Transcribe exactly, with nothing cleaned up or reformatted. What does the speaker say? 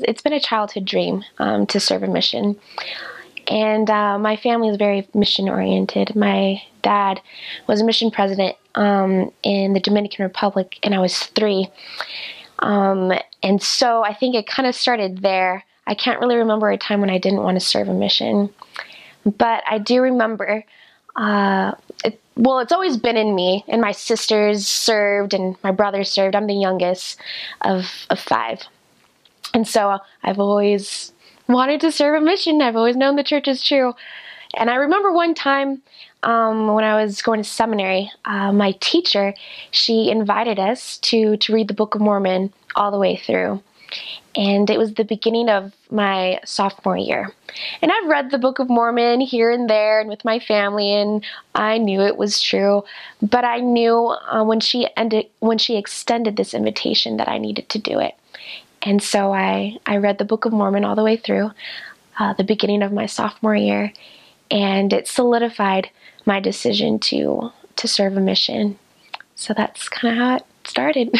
It's been a childhood dream um, to serve a mission. And uh, my family is very mission-oriented. My dad was a mission president um, in the Dominican Republic, and I was three. Um, and so I think it kind of started there. I can't really remember a time when I didn't want to serve a mission. But I do remember, uh, it, well, it's always been in me, and my sisters served, and my brother served. I'm the youngest of, of five. And so I've always wanted to serve a mission. I've always known the church is true. And I remember one time um, when I was going to seminary, uh, my teacher, she invited us to, to read the Book of Mormon all the way through. And it was the beginning of my sophomore year. And I've read the Book of Mormon here and there and with my family, and I knew it was true. But I knew uh, when she ended, when she extended this invitation that I needed to do it. And so I, I read the Book of Mormon all the way through, uh, the beginning of my sophomore year, and it solidified my decision to, to serve a mission. So that's kind of how it started.